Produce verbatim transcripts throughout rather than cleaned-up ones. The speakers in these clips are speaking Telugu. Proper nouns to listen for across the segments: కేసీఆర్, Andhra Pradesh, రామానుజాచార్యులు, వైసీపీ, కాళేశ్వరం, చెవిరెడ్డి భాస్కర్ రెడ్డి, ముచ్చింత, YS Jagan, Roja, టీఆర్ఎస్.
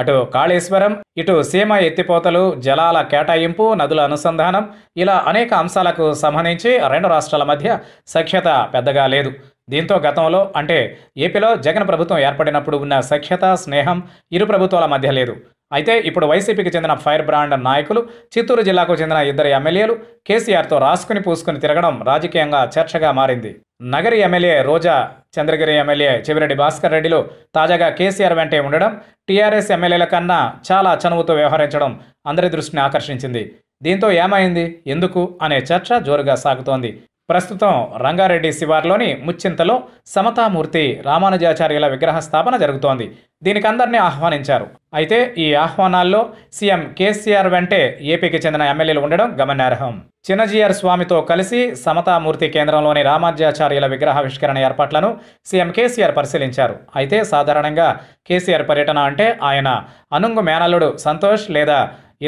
అటు కాళేశ్వరం, ఇటు సీమ ఎత్తిపోతలు, జలాల కేటాయింపు, నదుల అనుసంధానం ఇలా అనేక అంశాలకు సంబంధించి రెండు రాష్ట్రాల మధ్య సఖ్యత పెద్దగా లేదు. దీంతో గతంలో అంటే ఏపీలో జగన్ ప్రభుత్వం ఏర్పడినప్పుడు ఉన్న సఖ్యత, స్నేహం ఇరు ప్రభుత్వాల మధ్య లేదు. అయితే ఇప్పుడు వైసీపీకి చెందిన ఫైర్ బ్రాండ్ నాయకులు, చిత్తూరు జిల్లాకు చెందిన ఇద్దరు ఎమ్మెల్యేలు కేసీఆర్తో రాసుకుని పూసుకుని తిరగడం రాజకీయంగా చర్చగా మారింది. నగరి ఎమ్మెల్యే రోజా, చంద్రగిరి ఎమ్మెల్యే చెవిరెడ్డి భాస్కర్ రెడ్డిలో తాజాగా కేసీఆర్ వెంటే ఉండడం, టీఆర్ఎస్ ఎమ్మెల్యేల కన్నా చాలా చనువుతో వ్యవహరించడం అందరి దృష్టిని ఆకర్షించింది. దీంతో ఏమైంది, ఎందుకు అనే చర్చ జోరుగా సాగుతోంది. ప్రస్తుతం రంగారెడ్డి శివార్లోని ముచ్చింతలో సమతామూర్తి రామానుజాచార్యుల విగ్రహ స్థాపన జరుగుతోంది. దీనికి అందరినీ ఆహ్వానించారు. అయితే ఈ ఆహ్వానాల్లో సీఎం కేసీఆర్ వెంటే ఏపీకి చెందిన ఎమ్మెల్యేలు ఉండడం గమనార్హం. చిన్న జీఆర్ స్వామితో కలిసి సమతామూర్తి కేంద్రంలోని రామానుజాచార్యుల విగ్రహావిష్కరణ ఏర్పాట్లను సీఎం కేసీఆర్ పరిశీలించారు. అయితే సాధారణంగా కేసీఆర్ పర్యటన అంటే ఆయన అనుంగు మేనల్లుడు సంతోష్ లేదా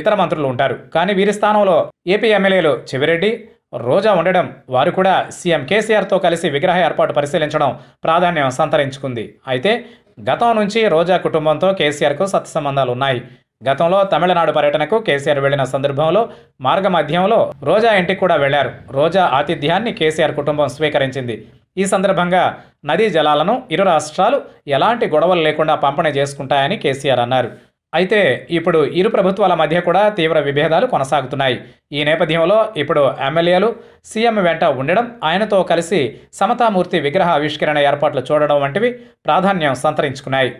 ఇతర మంత్రులు ఉంటారు. కానీ వీరి స్థానంలో ఏపీ ఎమ్మెల్యేలు చెవిరెడ్డి, రోజా ఉండడం, వారు కూడా సీఎం కేసీఆర్తో కలిసి విగ్రహ ఏర్పాటు పరిశీలించడం ప్రాధాన్యం సంతరించుకుంది. అయితే గతం నుంచి రోజా కుటుంబంతో కేసీఆర్కు సత్సంబంధాలు ఉన్నాయి. గతంలో తమిళనాడు పర్యటనకు కేసీఆర్ వెళ్లిన సందర్భంలో మార్గమధ్యంలో రోజా ఇంటికి కూడా వెళ్లారు. రోజా ఆతిథ్యాన్ని కేసీఆర్ కుటుంబం స్వీకరించింది. ఈ సందర్భంగా నదీ జలాలను ఇరు రాష్ట్రాలు ఎలాంటి గొడవలు లేకుండా పంపిణీ చేసుకుంటాయని కేసీఆర్ అన్నారు. అయితే ఇప్పుడు ఇరు ప్రభుత్వాల మధ్య కూడా తీవ్ర విభేదాలు కొనసాగుతున్నాయి. ఈ నేపథ్యంలో ఇప్పుడు ఎమ్మెల్యేలు సీఎం వెంట ఉండడం, ఆయనతో కలిసి సమతామూర్తి విగ్రహ ఆవిష్కరణ ఏర్పాట్లు చూడడం వంటివి ప్రాధాన్యం సంతరించుకున్నాయి.